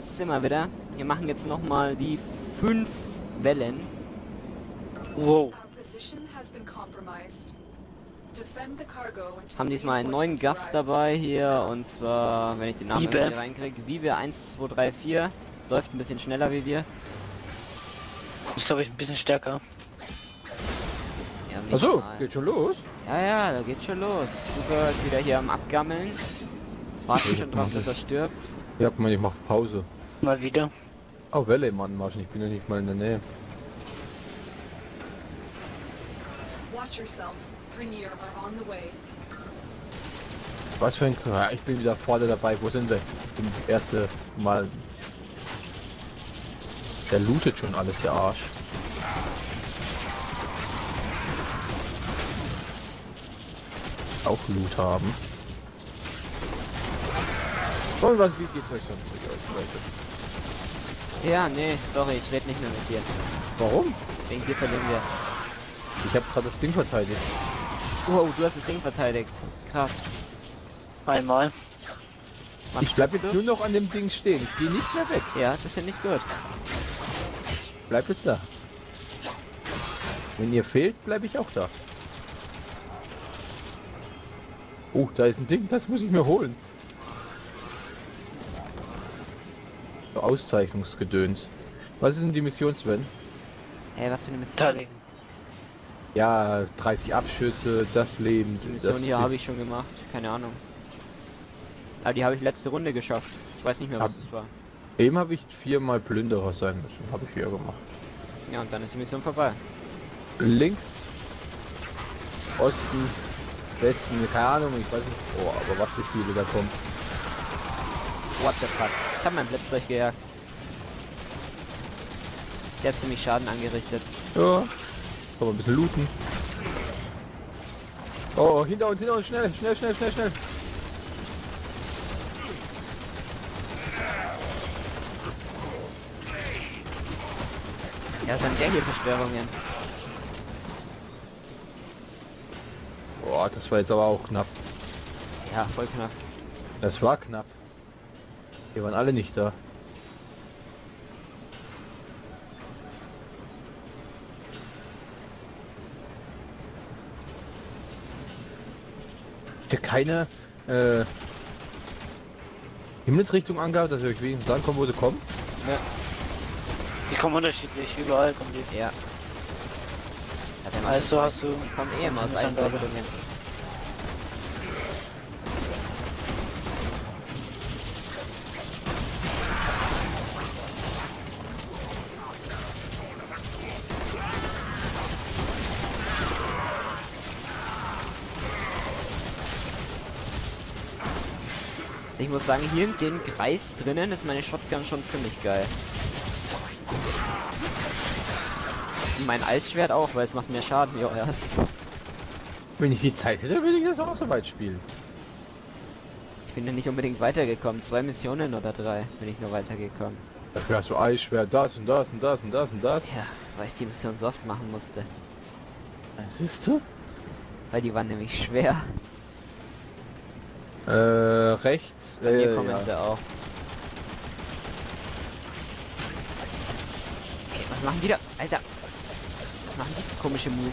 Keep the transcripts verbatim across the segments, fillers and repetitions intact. das sind wir wieder. Wir machen jetzt nochmal die fünf Wellen. Wow. Haben diesmal einen neuen Gast dabei hier, und zwar, wenn ich den Namen hier reinkriege, Vibe eins zwei drei vier. Läuft ein bisschen schneller wie wir. Ist, glaube ich, ein bisschen stärker. Ja, achso, geht schon los? Ja, ja, da geht schon los. Super, wieder hier am Abgammeln. Warten schon drauf, dass er stirbt. Ja, guck mal, ich mach Pause. Mal wieder. Oh, Welle, Mann, Marsch, ich bin ja nicht mal in der Nähe. Was für ein K. Ich bin wieder vorne dabei. Wo sind wir? Ich bin das erste Mal. Der lootet schon alles, der Arsch. Auch Loot haben. Und was, wie geht's euch sonst mit euch, Leute? Ja, nee, sorry, ich red nicht mehr mit dir. Warum? Wegen dir verlieren wir. Ich hab gerade das Ding verteidigt. Wow, du hast das Ding verteidigt. Krass. Einmal. Was, ich bleib jetzt du? nur noch an dem Ding stehen. Ich geh nicht mehr weg. Ja, das ist ja nicht gut. Bleib jetzt da. Wenn ihr fehlt, bleibe ich auch da. Oh, da ist ein Ding, das muss ich mir holen. So, Auszeichnungsgedöns. Was ist denn die Mission, Sven? Hey, was für eine Mission? Toll. Ja, dreißig Abschüsse, das Leben. Die Mission das hier habe ich schon gemacht, keine Ahnung. Aber die habe ich letzte Runde geschafft. Ich weiß nicht mehr, was es war. Eben habe ich viermal Plünderer sein müssen, habe ich hier gemacht. Ja, und dann ist die Mission vorbei. Links, Osten, Westen, keine Ahnung, ich weiß nicht. Oh, aber was für Spiele da kommen. What the fuck? Ich habe meinen Blitz durchgejagt. Der hat ziemlich Schaden angerichtet. Ja, aber ein bisschen looten. Oh, hinter uns, hinter uns, schnell, schnell, schnell, schnell, schnell. Ja, was sind der hier Verschwörungen? Boah, das war jetzt aber auch knapp. Ja, voll knapp. Das war knapp. Wir waren alle nicht da. Habt ihr keine äh, Himmelsrichtung angehabt, dass ihr euch wenigstens sagen könnt, wo sie kommen? Ja. Die kommen unterschiedlich, überall kommen die. Ja. Ja, also hast du... Kommen eh immer aus allen Richtungen. Ich muss sagen, hier in dem Kreis drinnen ist meine Shotgun schon ziemlich geil. Mein Altschwert auch, weil es macht mehr Schaden, ja erst. Wenn ich die Zeit hätte, würde ich das auch so weit spielen. Ich bin ja nicht unbedingt weitergekommen, zwei Missionen oder drei bin ich nur weitergekommen. Dafür hast du Eisschwert, das und das und das und das und das. Ja, weil ich die Mission so oft machen musste. Was ist du? Weil die waren nämlich schwer. Äh, rechts. Äh, hier kommen ja. sie auch. Okay, was machen die da? Alter! Machen die komische Moves.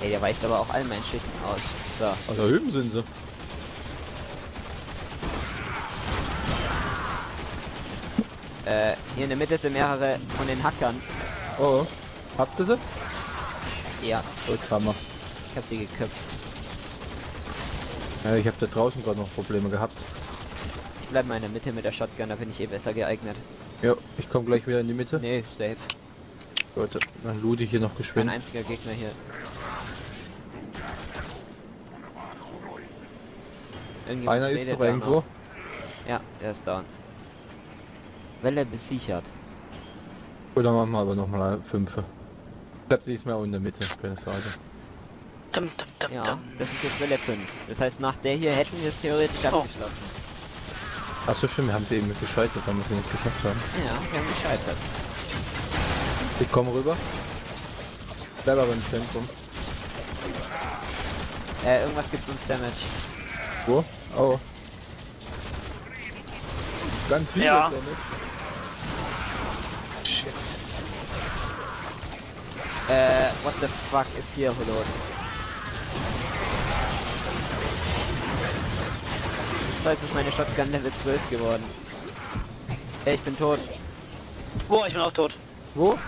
Ey, der weicht aber auch all meinen Schichten aus. So. Also da hüben sind sie. Äh, hier in der Mitte sind mehrere von den Hackern. Oh. Habt ihr sie? Ja. Rückkammer. Ich hab sie geköpft. Ja, ich hab da draußen gerade noch Probleme gehabt. Ich bleib mal in der Mitte mit der Shotgun, da bin ich eh besser geeignet. Ja, ich komme gleich wieder in die Mitte. Nee, safe. Leute, dann loot ich hier noch geschwind. Ein einziger Gegner hier. Einer ist doch irgendwo. Ja, der ist da. Welle besichert. Oder machen wir aber nochmal fünfe. Bleibt diesmal auch in der Mitte, keine Sorge. Ja, das ist jetzt Welle fünf. Das heißt, nach der hier hätten wir es theoretisch abgeschlossen. Oh. Ach so, stimmt, wir haben sie eben mit gescheitert, weil wir es nicht geschafft haben. Ja, wir haben gescheitert. Ich komme rüber. Bleib aber im Zentrum. Äh, irgendwas gibt uns Damage. Wo? Oh. Ganz viel ja. damit. Shit. Äh, what the fuck ist hier los? So, jetzt ist meine Shotgun Level zwölf geworden. Ey, ich bin tot. Boah, ich bin auch tot. Wo?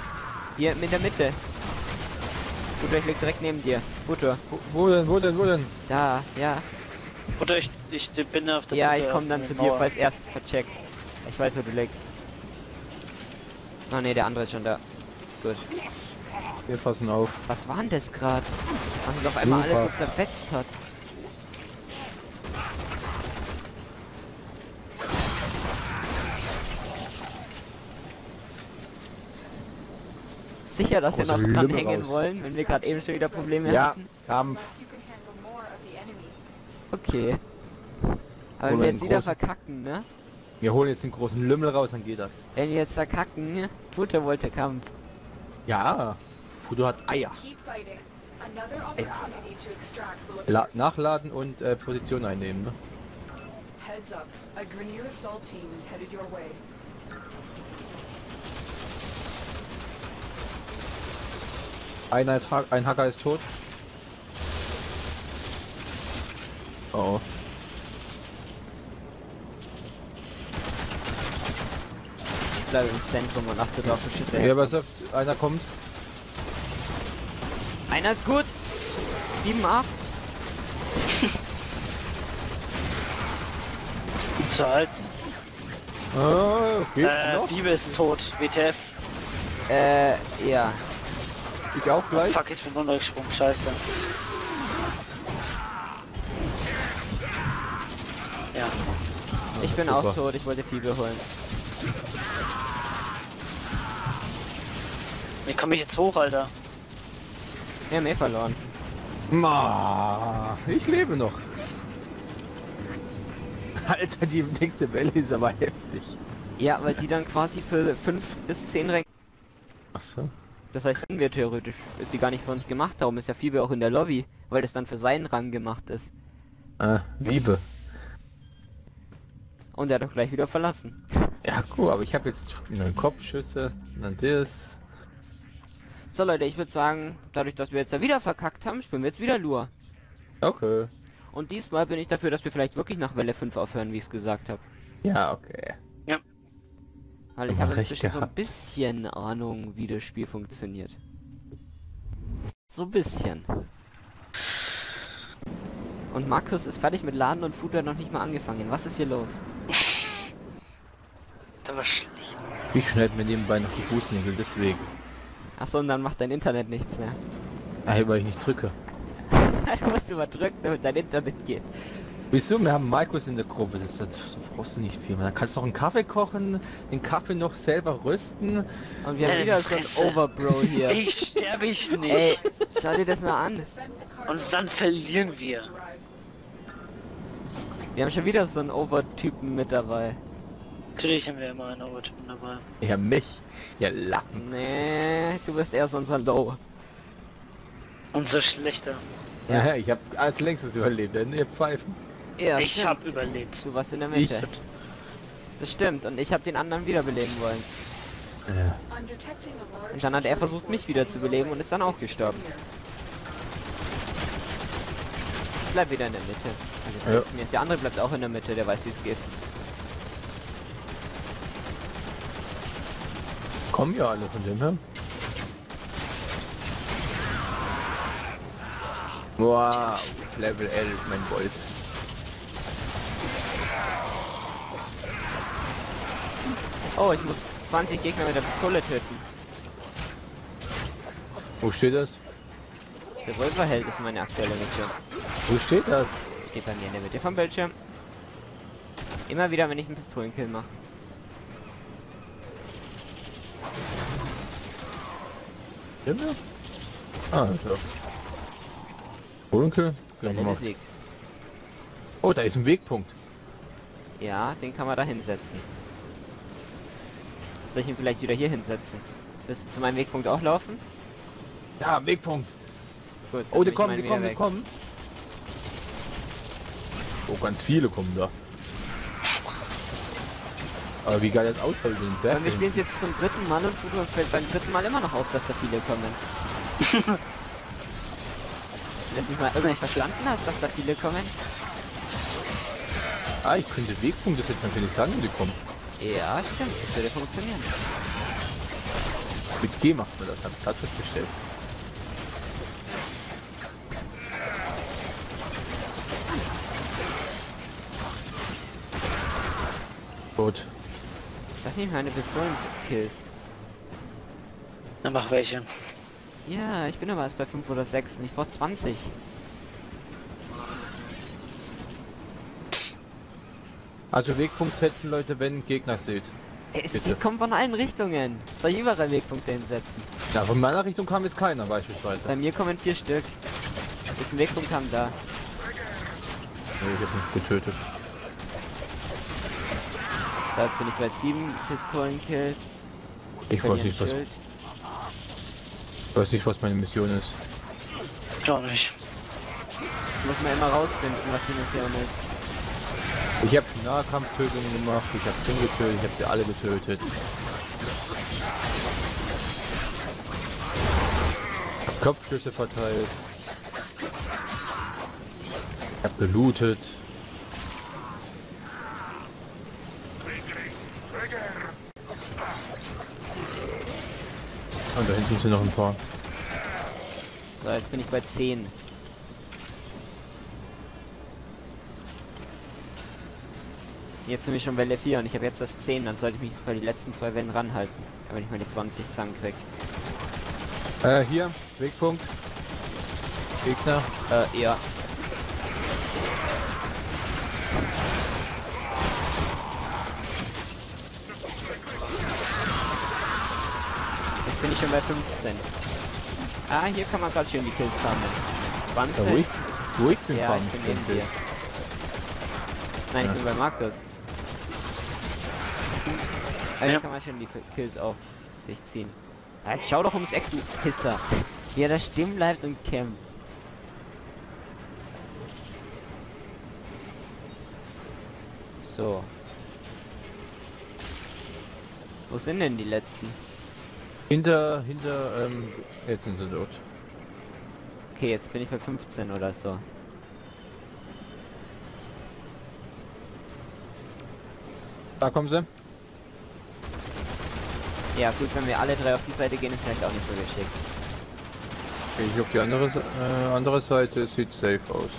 Hier, in der Mitte. Du, gleich liegt direkt neben dir. Futter. Wo, wo denn, wo denn, wo denn? Da, ja. Oder ich, ich bin auf der Ja, Mitte, ich komme dann zu Mauer. dir, falls erst vercheckt. Ich weiß, wo du legst. Ah ne, der andere ist schon da. Gut. Wir passen auf. Was war denn das gerade? Was uns auf einmal Super. alles so zerfetzt hat. Sicher, dass wir noch dran Lübe hängen raus. wollen, wenn wir gerade eben schon wieder Probleme ja, hatten? Ja, Kampf. Okay. Aber wenn wir jetzt wieder großen... verkacken, ne? Wir holen jetzt den großen Lümmel raus, dann geht das. Wenn wir jetzt verkacken, ne? Futter wollte Kampf. Ja, Futter hat Eier. Eier. La nachladen und äh, Position einnehmen, ne? Einheit, ein Hacker ist tot. Oh. Ich bleibe im Zentrum und achte drauf, du schießt. Ja, was sagt, einer kommt. Einer ist gut. sieben, acht. Gut zu halten. Oh, okay. Äh, Bibe ist tot. W T F. Äh, ja. Ich auch gleich. Oh, fuck, ich bin runtergesprungen. Scheiße. Ja. Ich bin super. auch tot, ich wollte Fieber holen. Wie komme ich jetzt hoch, Alter? Wir haben eh verloren. Ma, ich lebe noch. Alter, die nächste Welle ist aber heftig. Ja, weil die dann quasi für fünf bis zehn Ränge... Ach so. Das heißt, sind wir theoretisch. Ist die gar nicht für uns gemacht, darum ist ja Fieber auch in der Lobby. Weil das dann für seinen Rang gemacht ist. Äh, Liebe. Und er hat doch gleich wieder verlassen. Ja, cool, aber ich habe jetzt einen Kopfschüsse, dann das. So Leute, ich würde sagen, dadurch, dass wir jetzt ja wieder verkackt haben, spielen wir jetzt wieder Lua. Okay. Und diesmal bin ich dafür, dass wir vielleicht wirklich nach Welle fünf aufhören, wie ich es gesagt habe. Ja, okay. Ja. Weil ich habe inzwischen gehabt. so ein bisschen Ahnung, wie das Spiel funktioniert. So ein bisschen. Und Markus ist fertig mit Laden und Futter noch nicht mal angefangen. Was ist hier los? Das war schlimm. Ich schneide mir nebenbei noch die Fußnägel, deswegen. Achso, und dann macht dein Internet nichts mehr. Ey, weil ich nicht drücke. Du musst immer drücken, damit dein Internet geht. Wieso? Wir haben Markus in der Gruppe, das, das, das brauchst du nicht viel mehr. Da kannst du noch einen Kaffee kochen, den Kaffee noch selber rösten. Und wir haben wieder Fresse. so einen Overbro hier. Ich sterbe ich nicht. Ey, schau dir das mal an. Und dann verlieren wir. Wir haben schon wieder so einen Overtypen mit dabei. Natürlich haben wir immer einen Overtypen dabei. Ja, mich. Ja, Lappen. Nee, du bist erst unser Low. Unser Schlechter. Ja. ja, ich hab als längstes überlebt, denn ihr Pfeifen. Ja, ich stimmt. hab überlebt. Du warst in der Mitte. Ich. Das stimmt. Und ich habe den anderen wiederbeleben wollen. Ja. Und dann hat er versucht, mich wieder zu beleben und ist dann auch gestorben. Ich bleib wieder in der Mitte. Also, ja. Der andere bleibt auch in der Mitte, der weiß, wie es geht. Kommen ja alle von dem her. Wow, Level elf, mein Wolf. Oh, ich muss zwanzig Gegner mit der Pistole töten. Wo steht das? Der Revolverheld ist meine aktuelle Mission. Wo steht das? Steht bei mir in der Mitte vom Bildschirm. Immer wieder, wenn ich einen Pistolenkill mache. Stimmt das? Ah, ja. Pistolenkill? Oh, da ist ein Wegpunkt. Ja, den kann man da hinsetzen. Soll ich ihn vielleicht wieder hier hinsetzen? Willst du zu meinem Wegpunkt auch laufen? Ja, Wegpunkt. Gut, oh, die kommen, die kommen, die kommen. Oh, ganz viele kommen da. Aber wie geil das aussieht. Und wir spielen es jetzt zum dritten Mal und Futter fällt beim dritten Mal immer noch auf, dass da viele kommen. Dass mich mal irgendwann verstanden hast, dass da viele kommen. Ah, ich könnte Wegpunkte setzen, wenn ich sagen würde, kommen. Ja, stimmt. Das würde funktionieren. Mit G macht man das, hab ich gerade festgestellt. Gut. Das sind meine Pistolen-Kills. Dann mach welche. Ja, ich bin aber erst bei fünf oder sechs und ich brauch zwanzig. Also Wegpunkt setzen, Leute, wenn Gegner seht. Es, die kommen von allen Richtungen. Soll ich überall Wegpunkte hinsetzen? Ja, von meiner Richtung kam jetzt keiner beispielsweise. Bei mir kommen vier Stück. Ist ein Wegpunkt haben da. Nee, ich hab mich getötet. So, jetzt bin ich bei sieben Pistolenkills. Ich weiß nicht, was... Ich weiß nicht, was meine Mission ist. Ich auch nicht. Muss man immer rausfinden, was die Mission ist. Ich habe Nahkampftötungen gemacht, ich habe Sven getötet, ich habe sie alle getötet. Ich habe Kopfschüsse verteilt. Ich habe gelootet. Und da hinten sind noch ein paar. So, jetzt bin ich bei zehn. Jetzt sind wir schon Welle vier und ich habe jetzt das zehn, dann sollte ich mich jetzt bei die letzten zwei Wellen ranhalten. Damit ich meine zwanzig zusammenkrieg. Äh, hier, Wegpunkt. Gegner. Äh, ja. Bin ich schon bei fünfzehn. Ah, hier kann man gerade schön die Kills sammeln. zwanzig. Ja, ruhig, ruhig bin ja, ich bin neben dir. Nein, ja. Ich bin bei Markus. Ah, hier ja. Kann man schon die Kills auf sich ziehen. Ah, jetzt schau doch ums Eck, du Pisser. Ja, da stehen bleibt und campt. So. Wo sind denn die letzten? Hinter, hinter, ähm, jetzt sind sie dort. Okay, jetzt bin ich bei fünfzehn oder so. Da kommen sie. Ja gut, wenn wir alle drei auf die Seite gehen, ist vielleicht auch nicht so geschickt. Wenn ich auf die andere, äh, andere Seite, sieht safe aus.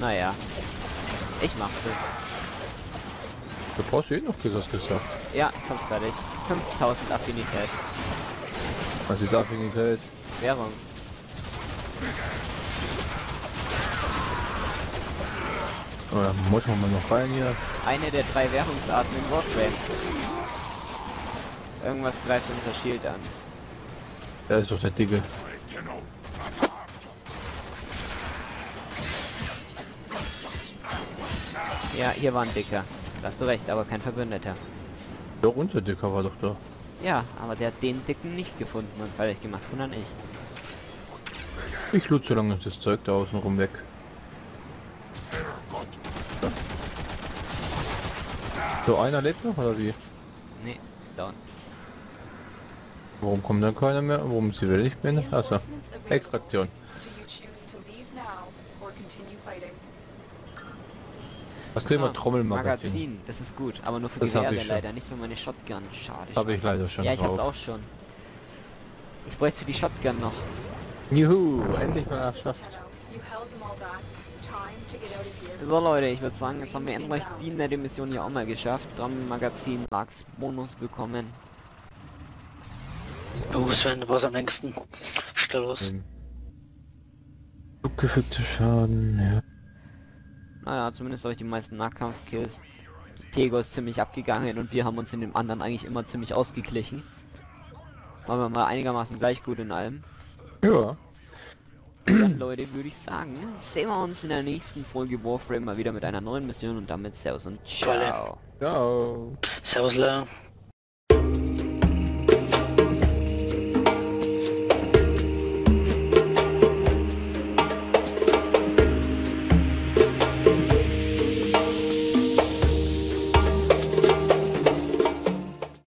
Naja. Ich mach's. Du brauchst eh noch gesagt gesagt. Ja, kommst fertig. fünftausend Affinität. Was ist Affinität? Währung. Oder muss man mal noch rein hier? Eine der drei Währungsarten im Warframe. Irgendwas greift unser Shield an. Da ist doch der Dicke. Ja, hier war ein Dicker. Da hast du recht, aber kein Verbündeter. Der Unterdicker war doch da. Ja, aber der hat den Dicken nicht gefunden und fertig gemacht, sondern ich. Ich lud so lange das Zeug da außen rum weg. Ja. So, einer lebt noch oder wie? Nee, ist down. Warum kommt dann keiner mehr? Warum ist die Welle nicht mehr? Achso, Extraktion. Was drehen wir? Trommelmagazin. Magazin, das ist gut, aber nur für das die Werte leider, nicht für meine Shotgun. Schade. Habe ich leider schon. Ja, ich drauf. Hab's auch schon. Ich bräuchte für die Shotgun noch. Juhu, endlich mal erschafft. So Leute, ich würde sagen, jetzt haben wir endlich die nette Mission hier auch mal geschafft. Trommelmagazin, Max Bonus bekommen. Du Sven, du warst am längsten. Stell los. Abgefügte Schaden, ja. Naja, zumindest habe ich die meisten Nahkampf-Kills. Tego ist ziemlich abgegangen und wir haben uns in dem anderen eigentlich immer ziemlich ausgeglichen. Waren wir mal einigermaßen gleich gut in allem. Ja. Dann Leute, würde ich sagen, sehen wir uns in der nächsten Folge Warframe mal wieder mit einer neuen Mission und damit Servus und ciao. Ciao. Servus.